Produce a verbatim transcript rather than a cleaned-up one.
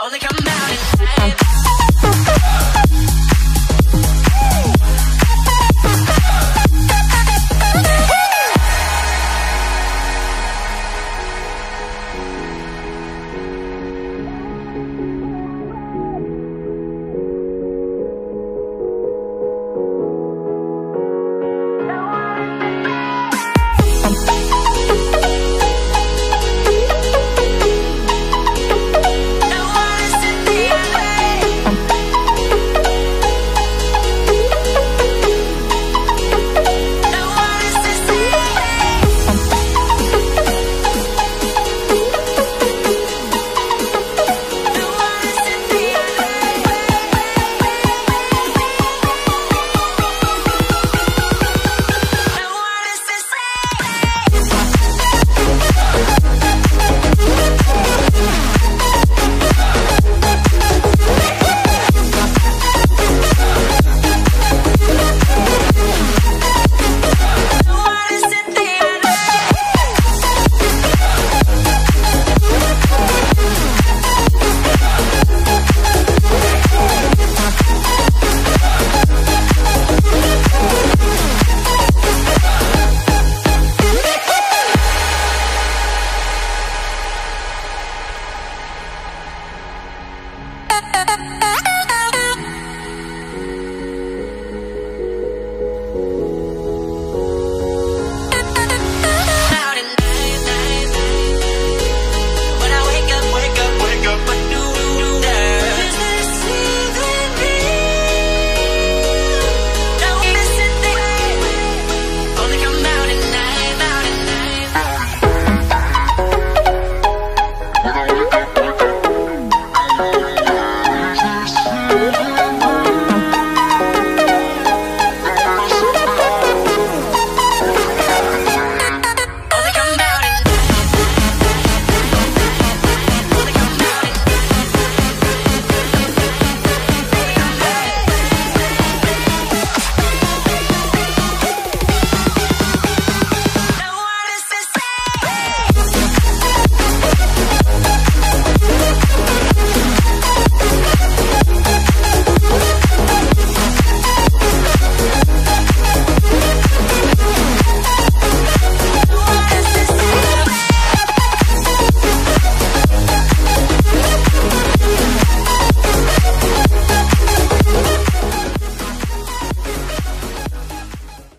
Only come out and